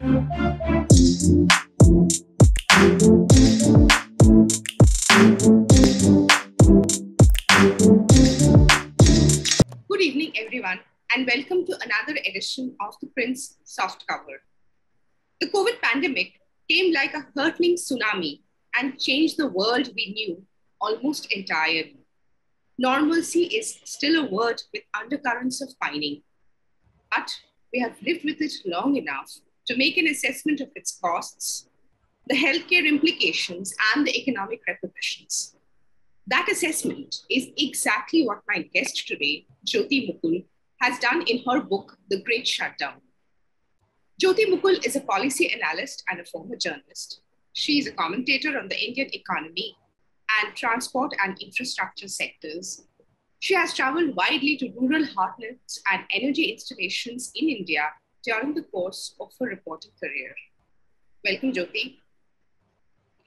Good evening, everyone, and welcome to another edition of ThePrint's Soft Cover. The COVID pandemic came like a hurtling tsunami and changed the world we knew almost entirely. Normalcy is still a word with undercurrents of pining, but we have lived with it long enough to make an assessment of its costs, the healthcare implications, and the economic repercussions. That assessment is exactly what my guest today, Jyoti Mukul, has done in her book, The Great Shutdown. Jyoti Mukul is a policy analyst and a former journalist. She is a commentator on the Indian economy and transport and infrastructure sectors. She has traveled widely to rural heartlands and energy installations in India during the course of her reporting career. Welcome, Jyoti.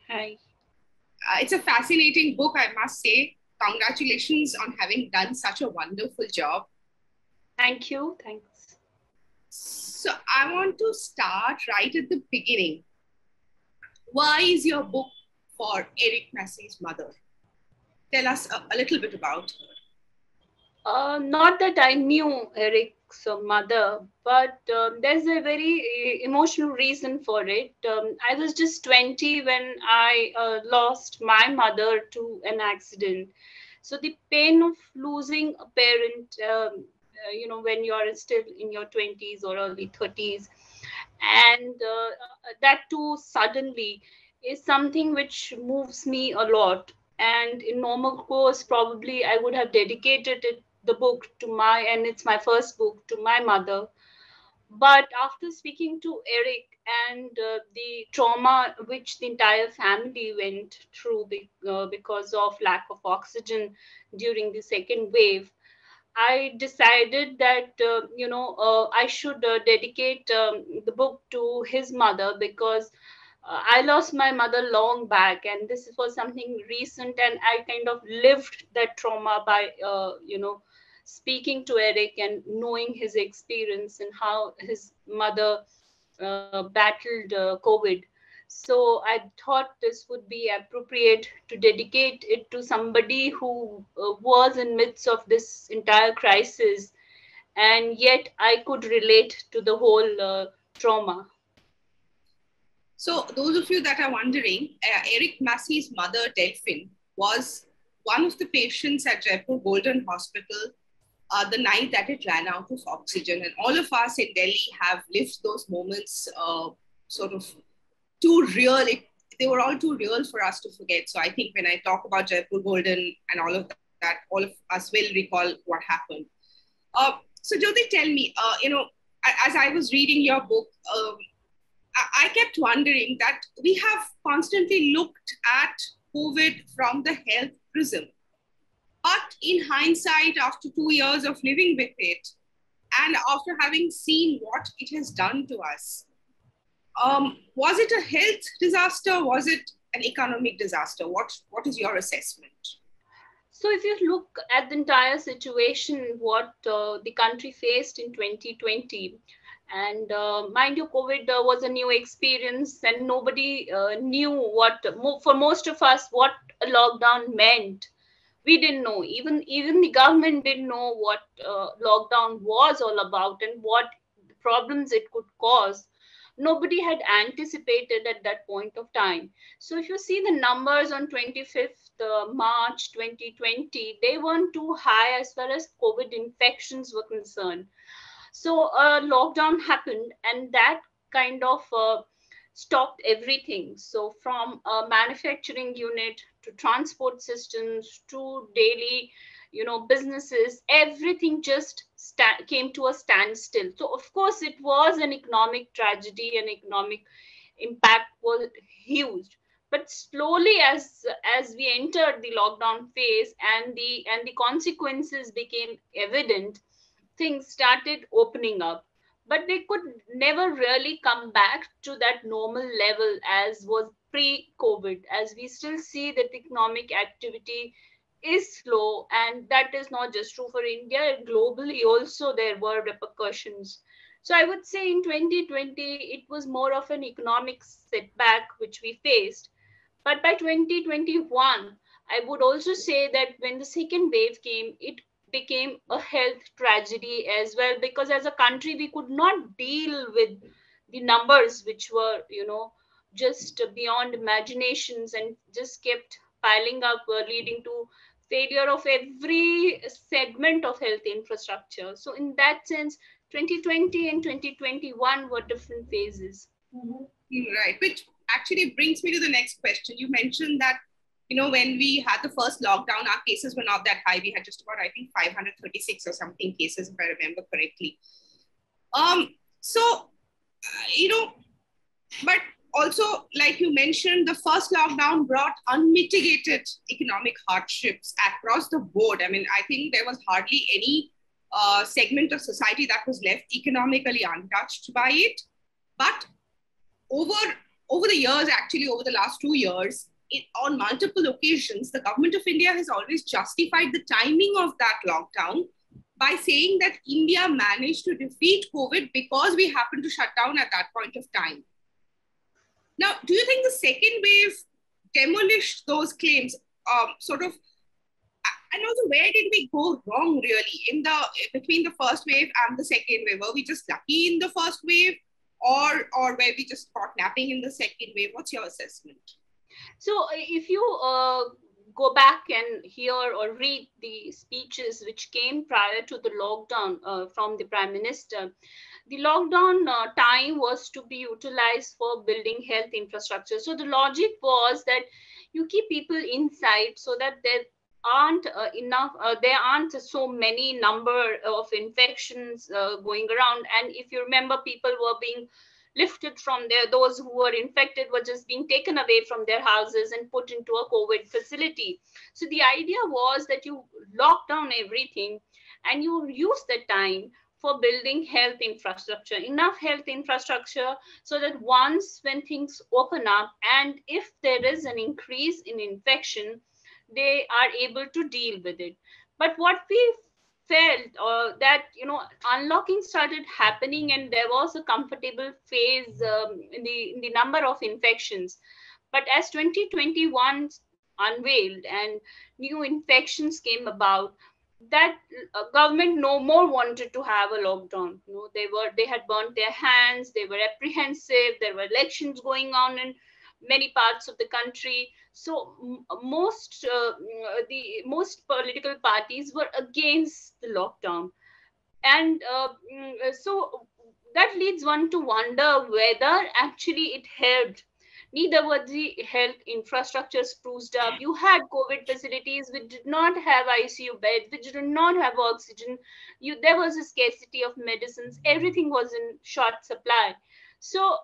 Hi. It's a fascinating book, I must say. Congratulations on having done such a wonderful job. Thank you. Thanks. So I want to start right at the beginning. Why is your book for Eric Massey's mother? Tell us a little bit about her. Not that I knew Eric's mother, but there's a very emotional reason for it. I was just 20 when I lost my mother to an accident. So the pain of losing a parent, you know, when you're still in your 20s or early 30s, and that too suddenly, is something which moves me a lot. And in normal course, probably I would have dedicated the book to it's my first book, to my mother. But after speaking to Eric and the trauma which the entire family went through because of lack of oxygen during the second wave, I decided that, you know, I should dedicate the book to his mother, because I lost my mother long back, and this was something recent, and I kind of lived that trauma by, you know, speaking to Eric and knowing his experience and how his mother battled COVID. So I thought this would be appropriate to dedicate it to somebody who was in midst of this entire crisis, and yet I could relate to the whole trauma. So those of you that are wondering, Eric Massey's mother, Delphine, was one of the patients at Jaipur Golden Hospital the night that it ran out of oxygen. And all of us in Delhi have lived those moments sort of too real. They were all too real for us to forget. So I think when I talk about Jaipur Golden and all of that, all of us will recall what happened. So Jyoti, tell me, you know, as I was reading your book, I kept wondering that we have constantly looked at COVID from the health prism, but in hindsight, after 2 years of living with it, and after having seen what it has done to us, was it a health disaster? Was it an economic disaster? What is your assessment? So if you look at the entire situation, what the country faced in 2020, and mind you, COVID was a new experience, and nobody knew what, for most of us, what a lockdown meant. We didn't know. Even the government didn't know what lockdown was all about and what problems it could cause. Nobody had anticipated at that point of time. So if you see the numbers on 25th March 2020, they weren't too high as far as COVID infections were concerned. So lockdown happened, and that kind of stopped everything. So from a manufacturing unit to transport systems to daily, you know, businesses, everything just came to a standstill. So of course it was an economic tragedy, and economic impact was huge. But slowly, as we entered the lockdown phase and the consequences became evident, things started opening up, but they could never really come back to that normal level as was pre-COVID, as we still see that economic activity is slow, and that is not just true for India. Globally also there were repercussions. So I would say in 2020, it was more of an economic setback which we faced. But by 2021, I would also say that when the second wave came, it became a health tragedy as well, because as a country, we could not deal with the numbers which were, you know, just beyond imaginations and just kept piling up, leading to failure of every segment of health infrastructure. So in that sense, 2020 and 2021 were different phases. Mm-hmm. Right, which actually brings me to the next question. You mentioned that, you know, when we had the first lockdown, our cases were not that high. We had just about, I think, 536 or something cases, if I remember correctly. You know, but also, like you mentioned, the first lockdown brought unmitigated economic hardships across the board. I mean, I think there was hardly any segment of society that was left economically untouched by it. But over the years, actually, over the last 2 years, on multiple occasions, the government of India has always justified the timing of that lockdown by saying that India managed to defeat COVID because we happened to shut down at that point of time. Now, do you think the second wave demolished those claims, sort of, and also where did we go wrong really in the between the first wave and the second wave? Were we just lucky in the first wave, or were we just caught napping in the second wave? What's your assessment? So if you go back and hear or read the speeches which came prior to the lockdown from the Prime Minister, the lockdown time was to be utilized for building health infrastructure. So the logic was that you keep people inside so that there aren't so many number of infections going around. And if you remember, people were being lifted from there. Those who were infected were just being taken away from their houses and put into a COVID facility. So the idea was that you lock down everything and you use the time for building health infrastructure, enough health infrastructure so that once when things open up and if there is an increase in infection, they are able to deal with it. But what we felt that, you know, unlocking started happening and there was a comfortable phase in the number of infections. But as 2021 unveiled and new infections came about, that government no more wanted to have a lockdown. You know, they had burnt their hands, they were apprehensive, there were elections going on in many parts of the country. So most political parties were against the lockdown. And so that leads one to wonder whether actually it helped. Neither were the health infrastructures spruced up. You had COVID facilities which did not have ICU beds, which did not have oxygen. There was a scarcity of medicines. Everything was in short supply. So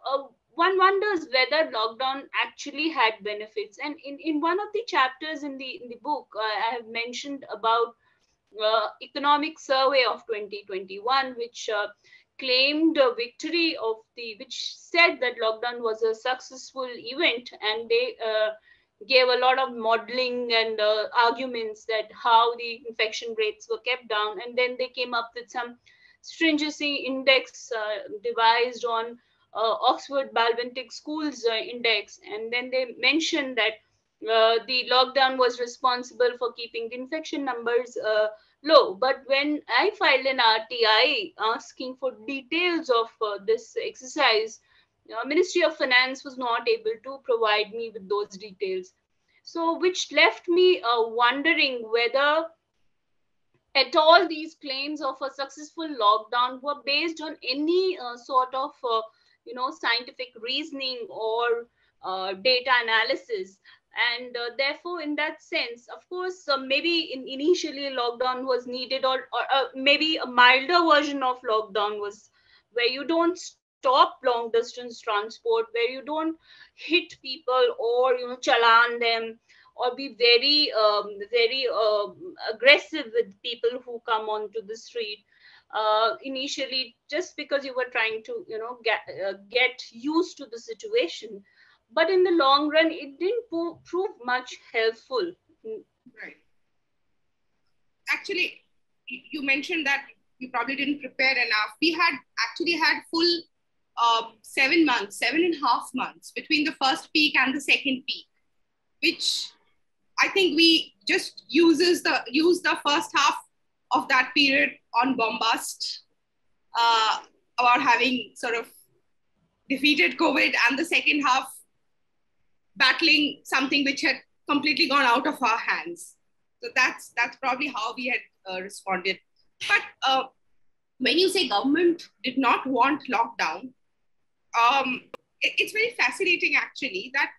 one wonders whether lockdown actually had benefits. And in one of the chapters in the book, I have mentioned about economic survey of 2021, which claimed a victory of which said that lockdown was a successful event, and they gave a lot of modeling and arguments that how the infection rates were kept down, and then they came up with some stringency index devised on Oxford Balbentic Schools index, and then they mentioned that the lockdown was responsible for keeping the infection numbers low. But when I filed an RTI asking for details of this exercise, Ministry of Finance was not able to provide me with those details. So which left me wondering whether at all these claims of a successful lockdown were based on any sort of scientific reasoning or data analysis. And therefore, in that sense, of course, maybe initially lockdown was needed, or maybe a milder version of lockdown was where you don't stop long distance transport, where you don't hit people or, you know, challan them or be very, very aggressive with people who come onto the street. Initially, just because you were trying to, you know, get used to the situation. But in the long run, it didn't prove much helpful. Right. Actually, you mentioned that we probably didn't prepare enough. We had actually had full 7.5 months between the first peak and the second peak, which I think we just used the first half of that period on bombast about having sort of defeated COVID, and the second half battling something which had completely gone out of our hands. So that's probably how we had responded. But when you say government did not want lockdown, it's very fascinating actually that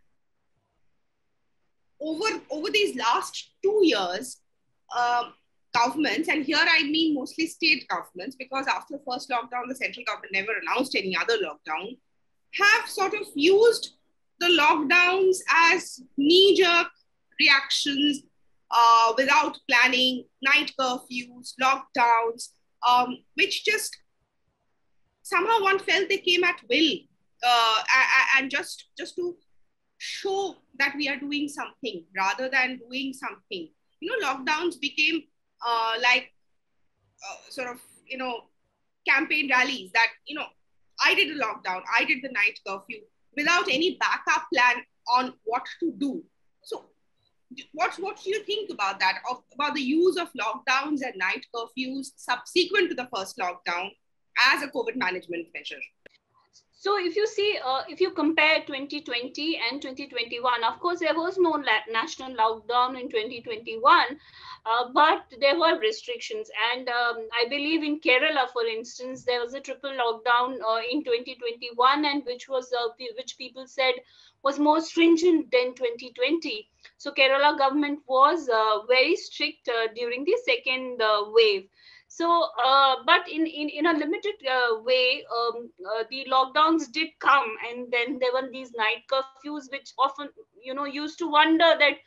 over these last 2 years, governments, and here I mean mostly state governments, because after the first lockdown, the central government never announced any other lockdown, have sort of used the lockdowns as knee-jerk reactions without planning, night curfews, lockdowns, which just somehow one felt they came at will and just to show that we are doing something rather than doing something. You know, lockdowns became sort of, you know, campaign rallies that, you know, I did a lockdown, I did the night curfew without any backup plan on what to do. So what do you think about that, about the use of lockdowns and night curfews subsequent to the first lockdown as a COVID management measure? So if you see, if you compare 2020 and 2021, of course, there was no national lockdown in 2021, but there were restrictions. And I believe in Kerala, for instance, there was a triple lockdown in 2021, and which people said was more stringent than 2020. So Kerala government was very strict during the second wave. So, but in a limited way, the lockdowns did come, and then there were these night curfews, which often, you know, used to wonder that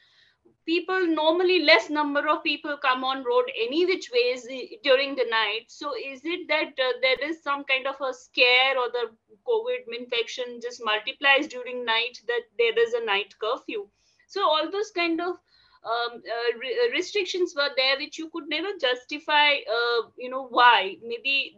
people, normally less number of people come on road any which ways during the night. So is it that there is some kind of a scare, or the COVID infection just multiplies during night, that there is a night curfew? So all those kind of restrictions were there, which you could never justify, you know, why. Maybe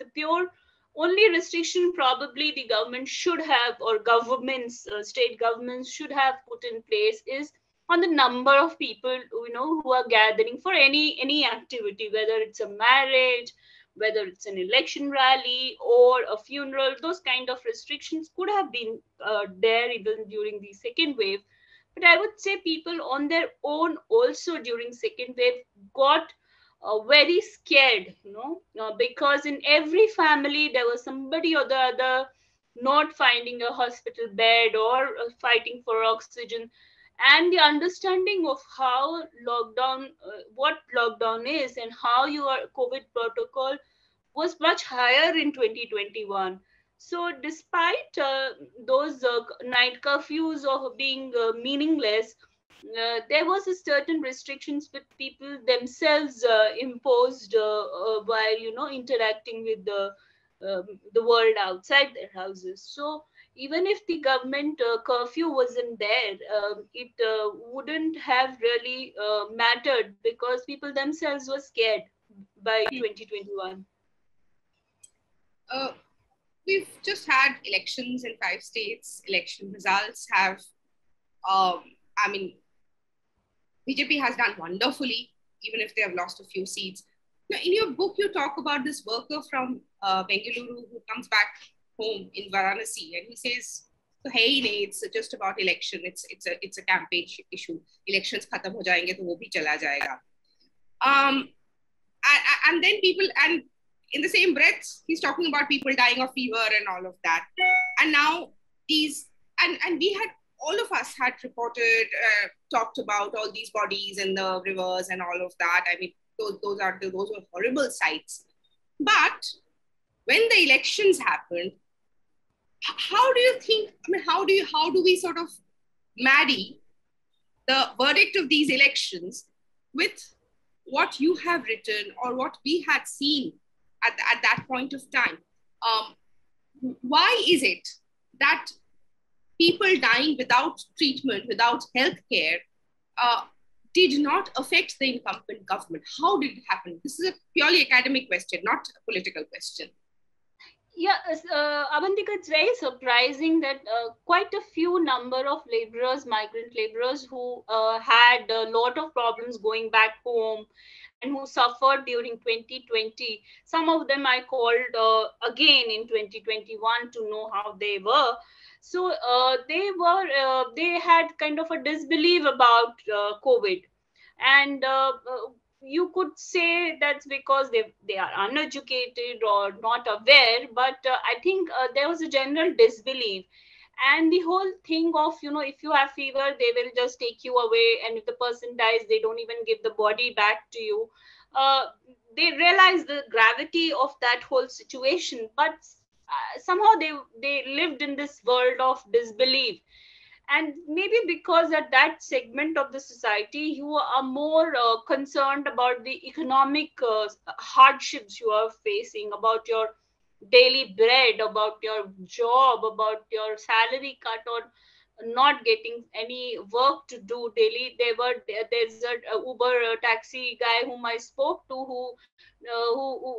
the pure only restriction probably the government should have, or governments, state governments should have put in place, is on the number of people, you know, who are gathering for any activity, whether it's a marriage, whether it's an election rally or a funeral. Those kind of restrictions could have been there even during the second wave. But I would say people on their own also during second wave got very scared, you know, because in every family there was somebody or the other not finding a hospital bed or fighting for oxygen. And the understanding of how lockdown, what lockdown is and how your COVID protocol was much higher in 2021. So despite those night curfews of being meaningless, there was a certain restrictions that people themselves imposed while, you know, interacting with the world outside their houses. So even if the government curfew wasn't there, it wouldn't have really mattered, because people themselves were scared by 2021. We've just had elections in 5 states. Election results have, I mean, BJP has done wonderfully, even if they have lost a few seats. Now, in your book, you talk about this worker from Bengaluru who comes back home in Varanasi, and he says, "Hey, it's just about election. It's a campaign issue. Elections khatam ho jayenge, to wo bhi chala jayega." And then people and in the same breath, he's talking about people dying of fever and all of that. And now these, and we had, all of us had reported, talked about all these bodies in the rivers and all of that. I mean, those were horrible sights. But when the elections happened, how do you think, I mean, how do we sort of marry the verdict of these elections with what you have written or what we had seen at that point of time? Why is it that people dying without treatment, without health care, did not affect the incumbent government? How did it happen? This is a purely academic question, not a political question. Yeah, Avantika, it's very surprising that quite a few number of laborers, migrant laborers who had a lot of problems going back home and who suffered during 2020. Some of them I called again in 2021 to know how they were. So they had kind of a disbelief about COVID. And you could say that's because they are uneducated or not aware, but I think there was a general disbelief. And the whole thing of, you know, if you have fever, they will just take you away. And if the person dies, they don't even give the body back to you. They realized the gravity of that whole situation, but somehow they lived in this world of disbelief. And maybe because at that segment of the society, you are more concerned about the economic hardships you are facing, about your daily bread, about your job, about your salary cut or not getting any work to do daily. There's an Uber taxi guy whom I spoke to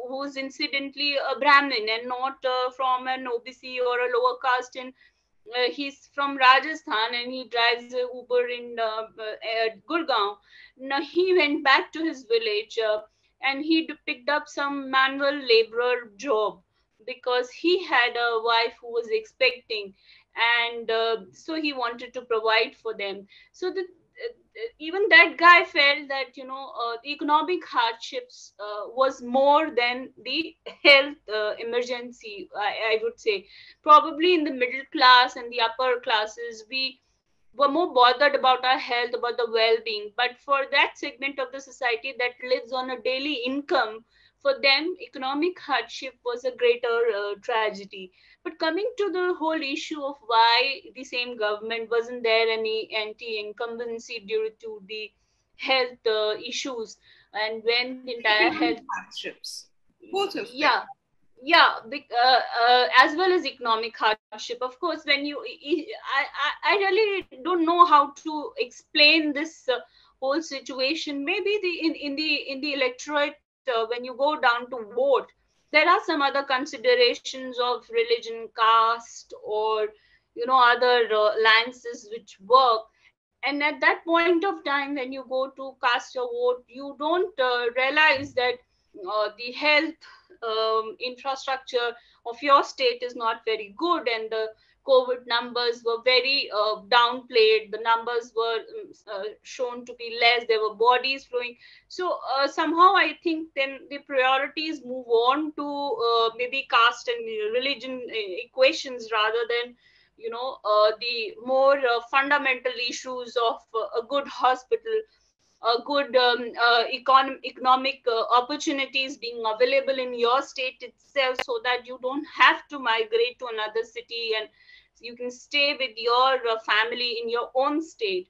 who's incidentally a Brahmin and not from an OBC or a lower caste in. He's from Rajasthan and he drives Uber in Gurgaon. Now he went back to his village and he picked up some manual laborer job because he had a wife who was expecting, and so he wanted to provide for them. So the, even that guy felt that, you know, the economic hardships was more than the health emergency, I would say. Probably in the middle class and the upper classes, we were more bothered about our health, about the well-being. But for that segment of the society that lives on a daily income, for them, economic hardship was a greater tragedy. But coming to the whole issue of why the same government wasn't there any anti-incumbency due to the health issues and when the entire health hardships. Both of them. Yeah. Yeah, as well as economic hardship. Of course, when you, I really don't know how to explain this whole situation. Maybe in the electorate, when you go down to vote, there are some other considerations of religion, caste, or, you know, other alliances which work. And at that point of time, when you go to cast your vote, you don't realize that the health infrastructure of your state is not very good, and the COVID numbers were very downplayed. The numbers were shown to be less. There were bodies flowing. So somehow I think then the priorities move on to maybe caste and religion equations rather than, you know, the more fundamental issues of a good hospital, a good economic opportunities being available in your state itself, so that you don't have to migrate to another city and you can stay with your family in your own state.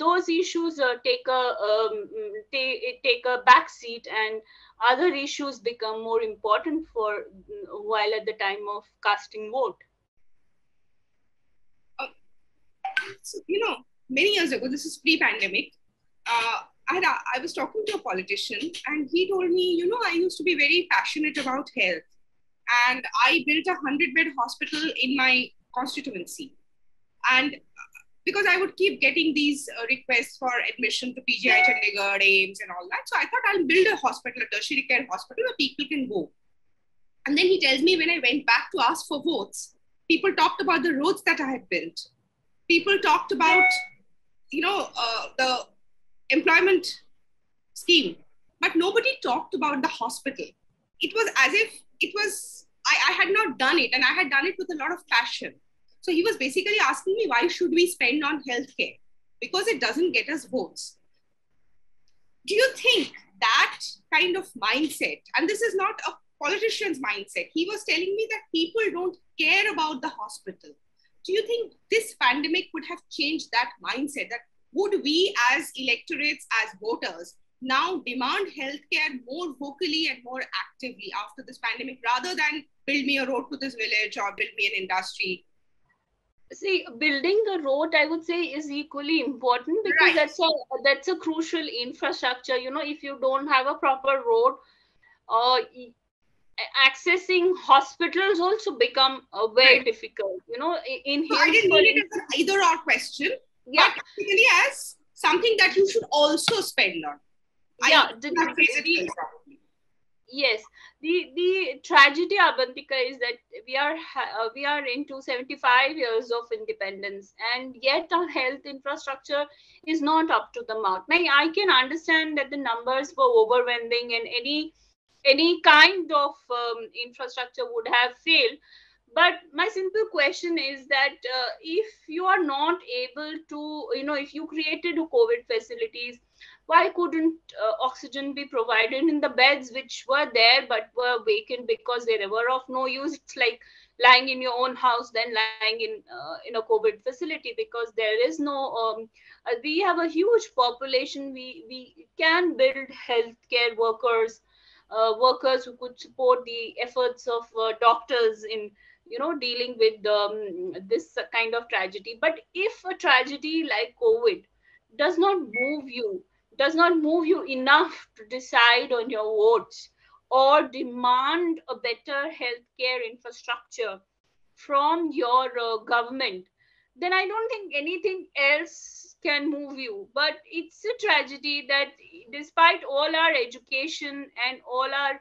Those issues take a backseat, and other issues become more important for while at the time of casting vote. So, you know, many years ago, this is pre-pandemic. I was talking to a politician and he told me, you know, I used to be very passionate about health and I built a 100-bed hospital in my constituency. And because I would keep getting these requests for admission to PGI Chandigarh, AIIMS and all that. So I thought I'll build a hospital, a tertiary care hospital where people can go. And then he tells me when I went back to ask for votes, people talked about the roads that I had built. People talked about, you know, the employment scheme, but nobody talked about the hospital. It was as if it was, I had not done it, and I had done it with a lot of passion. So he was basically asking me, why should we spend on healthcare? Because it doesn't get us votes. Do you think that kind of mindset, and this is not a politician's mindset, he was telling me that people don't care about the hospital. Do you think this pandemic would have changed that mindset, that would we as electorates, as voters, now demand healthcare more vocally and more actively after this pandemic, rather than build me a road to this village or build me an industry? See, building a road, I would say, is equally important, because right. that's a crucial infrastructure. You know, if you don't have a proper road, accessing hospitals also become very right. difficult. You know, in so I didn't mean it as an either-or question, yeah. but basically as something that you should also spend on. Yeah, yes, the tragedy, Abantika, is that we are into 75 years of independence, and yet our health infrastructure is not up to the mark. Now, I can understand that the numbers were overwhelming, and any kind of infrastructure would have failed. But my simple question is that if you are not able to, you know, if you created COVID facilities, why couldn't oxygen be provided in the beds which were there but were vacant because they were of no use? It's like lying in your own house than lying in a COVID facility, because there is no, we have a huge population. We can build healthcare workers who could support the efforts of doctors in, you know, dealing with this kind of tragedy. But if a tragedy like COVID does not move you enough to decide on your votes or demand a better healthcare infrastructure from your government, then I don't think anything else can move you. But it's a tragedy that despite all our education and all our,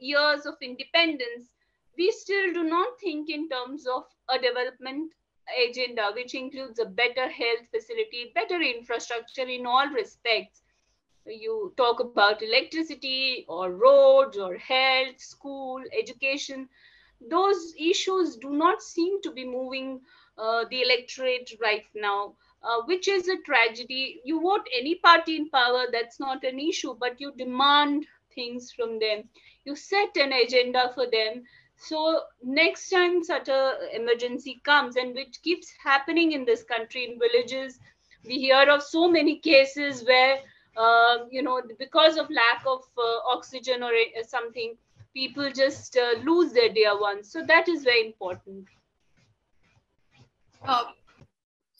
years of independence, we still do not think in terms of a development agenda, which includes a better health facility, better infrastructure in all respects. You talk about electricity or roads or health, school, education. Those issues do not seem to be moving the electorate right now, which is a tragedy. You vote any party in power, that's not an issue, but you demand things from them. You set an agenda for them. So next time such an emergency comes, and which keeps happening in this country, in villages, we hear of so many cases where, because of lack of oxygen or something, people just lose their dear ones. So that is very important.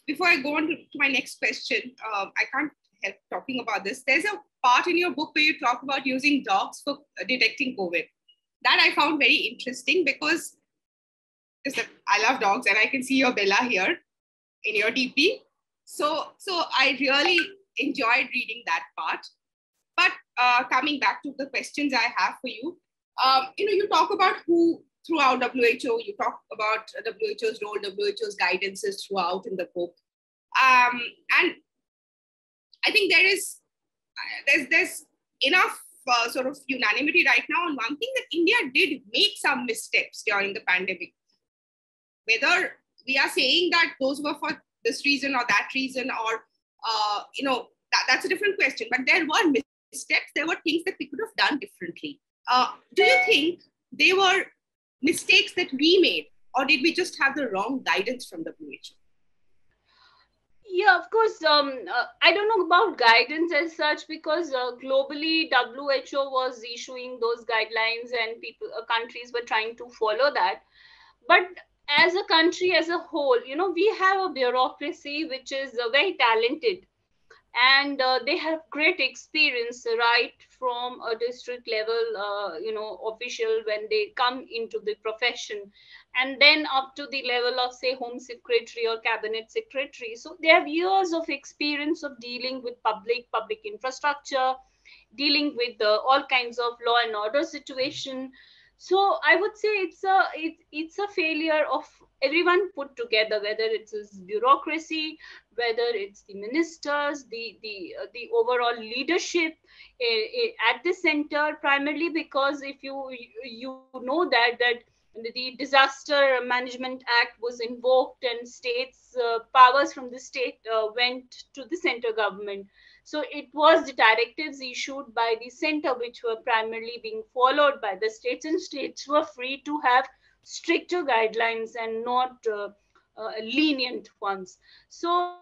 Before I go on to my next question, I can't help talking about this. There's a part in your book where you talk about using dogs for detecting COVID. That I found very interesting, because I love dogs, and I can see your Bella here in your DP. So I really enjoyed reading that part. But coming back to the questions I have for you, you talk about who throughout WHO, you talk about WHO's role, WHO's guidances throughout in the book. And I think there's enough sort of unanimity right now on one thing, that India did make some missteps during the pandemic. Whether we are saying that those were for this reason or that reason, or, that's a different question. But there were missteps. There were things that we could have done differently. Do you think they were mistakes that we made, or did we just have the wrong guidance from the WHO? Yeah, of course. I don't know about guidance as such, because globally WHO was issuing those guidelines, and countries were trying to follow that. But as a country as a whole, we have a bureaucracy which is very talented, and they have great experience right from a district level, official when they come into the profession, and then up to the level of, say, Home Secretary or Cabinet Secretary. So they have years of experience of dealing with public infrastructure, dealing with all kinds of law and order situation. So I would say it's a failure of everyone put together, whether it's bureaucracy, whether it's the ministers, the overall leadership at the center, primarily because if you know that the Disaster Management Act was invoked, and states powers from the state went to the center government. So it was the directives issued by the center which were primarily being followed by the states, and states were free to have stricter guidelines and not lenient ones. So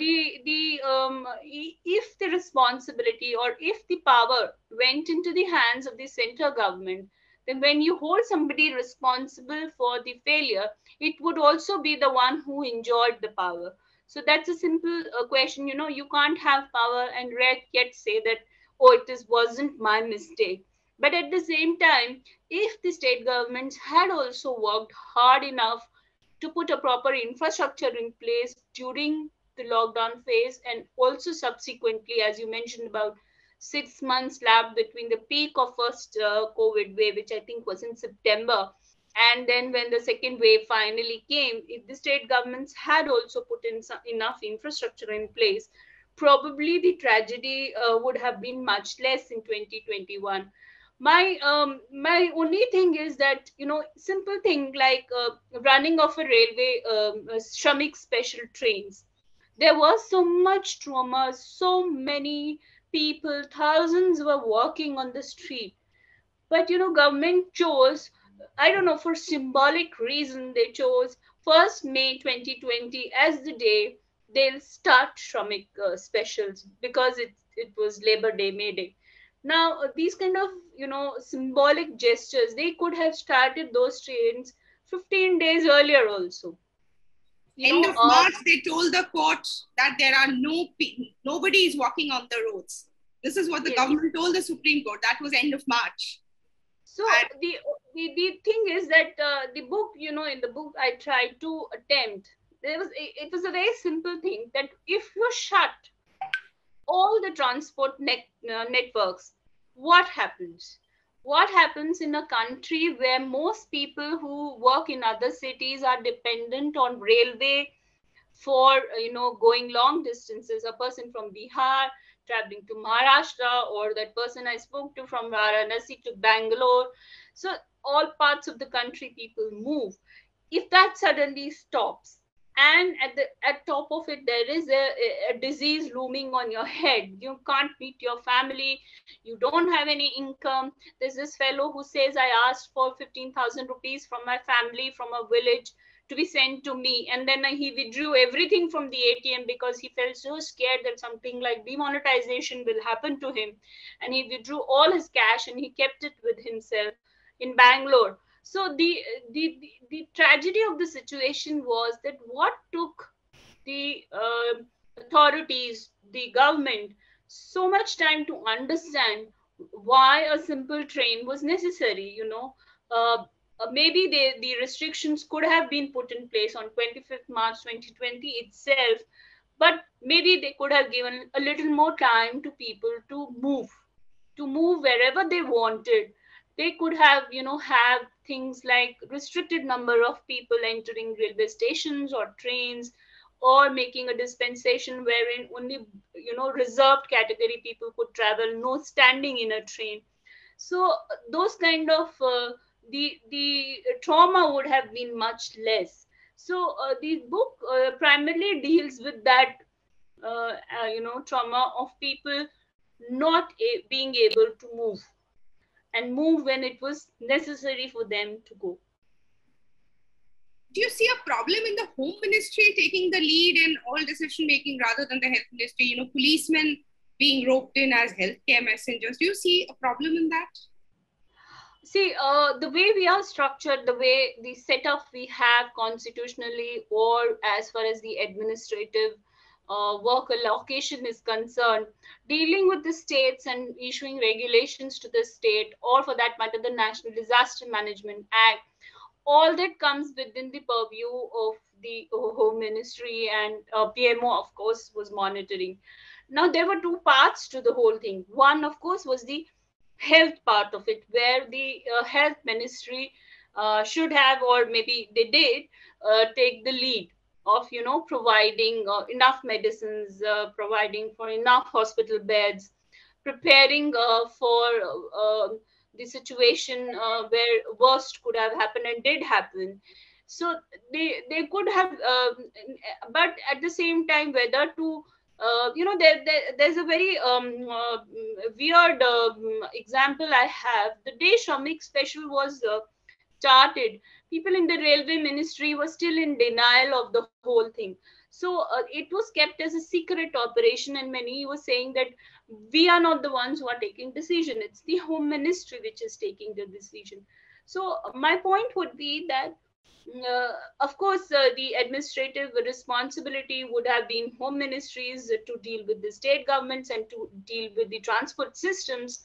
if the responsibility or if the power went into the hands of the center government, then when you hold somebody responsible for the failure, it would also be the one who enjoyed the power. So that's a simple question. You know, you can't have power and yet say that, oh, wasn't my mistake. But at the same time, if the state governments had also worked hard enough to put a proper infrastructure in place during the lockdown phase, and also subsequently, as you mentioned, about 6 months lap between the peak of first COVID wave, which I think was in September, and then when the second wave finally came, if the state governments had also put in some, enough infrastructure in place, probably the tragedy would have been much less in 2021. My only thing is that, you know, simple thing like running of a railway, Shamik special trains. There was so much trauma, so many people, thousands were walking on the street. But, you know, government chose, I don't know, for symbolic reason, they chose 1st May 2020 as the day they'll start Shamik specials, because it was Labor Day, May Day. Now, these kind of, you know, symbolic gestures, they could have started those trains 15 days earlier also. End of March, they told the courts that there are nobody is walking on the roads. This is what the government told the Supreme Court. That was end of March. So the thing is that the book, you know, in the book I tried to attempt, it was a very simple thing that if you shut all the transport networks, what happens? What happens in a country where most people who work in other cities are dependent on railway for, you know, going long distances? A person from Bihar traveling to Maharashtra, or that person I spoke to from Varanasi to Bengaluru. So all parts of the country people move. If that suddenly stops, and at top of it, there is a disease looming on your head. You can't meet your family. You don't have any income. There's this fellow who says, I asked for 15,000 rupees from my family from a village to be sent to me. And then he withdrew everything from the ATM because he felt so scared that something like demonetization will happen to him. And he withdrew all his cash and he kept it with himself in Bangalore. So the tragedy of the situation was that what took the authorities, the government, so much time to understand why a simple train was necessary, you know. Maybe the restrictions could have been put in place on 25th March 2020 itself, but maybe they could have given a little more time to people to move wherever they wanted. They could have, you know, have things like restricted number of people entering railway stations or trains, or making a dispensation wherein only, you know, reserved category people could travel, no standing in a train. So those kind of, the trauma would have been much less. So the book primarily deals with that, you know, trauma of people not being able to move. And move when it was necessary for them to go. Do you see a problem in the Home Ministry taking the lead in all decision making rather than the Health Ministry? You know, policemen being roped in as healthcare messengers. Do you see a problem in that? See, the way we are structured, the way the setup we have constitutionally, or as far as the administrative work allocation is concerned, dealing with the states and issuing regulations to the state, or for that matter, the National Disaster Management Act, all that comes within the purview of the Home Ministry, and PMO, of course, was monitoring. Now, there were two parts to the whole thing. One, of course, was the health part of it, where the Health Ministry should have, or maybe they did, take the lead of, you know, providing enough medicines, providing for enough hospital beds, preparing for the situation where worst could have happened and did happen. So they could have, but at the same time, whether to, you know, there's a very weird example I have. The day Shamik special was started, people in the railway ministry were still in denial of the whole thing. So it was kept as a secret operation, and many were saying that we are not the ones who are taking decision. It's the Home Ministry which is taking the decision. So my point would be that, of course, the administrative responsibility would have been home ministries to deal with the state governments and to deal with the transport systems.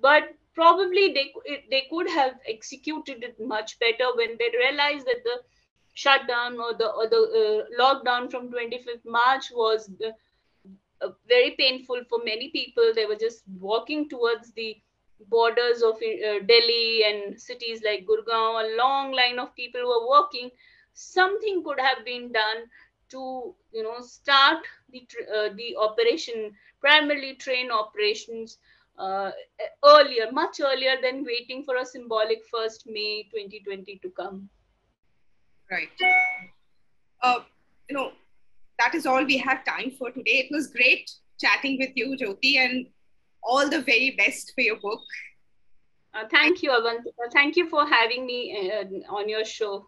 But probably they could have executed it much better when they realized that the shutdown or the lockdown from 25th March was very painful for many people. They were just walking towards the borders of Delhi and cities like Gurgaon. A long line of people were walking. Something could have been done to, you know, start the operation, primarily train operations, earlier, much earlier than waiting for a symbolic 1st May 2020 to come. Right. You know, that is all we have time for today. It was great chatting with you, Jyoti, and all the very best for your book. Thank you, Avantika. Thank you for having me on your show.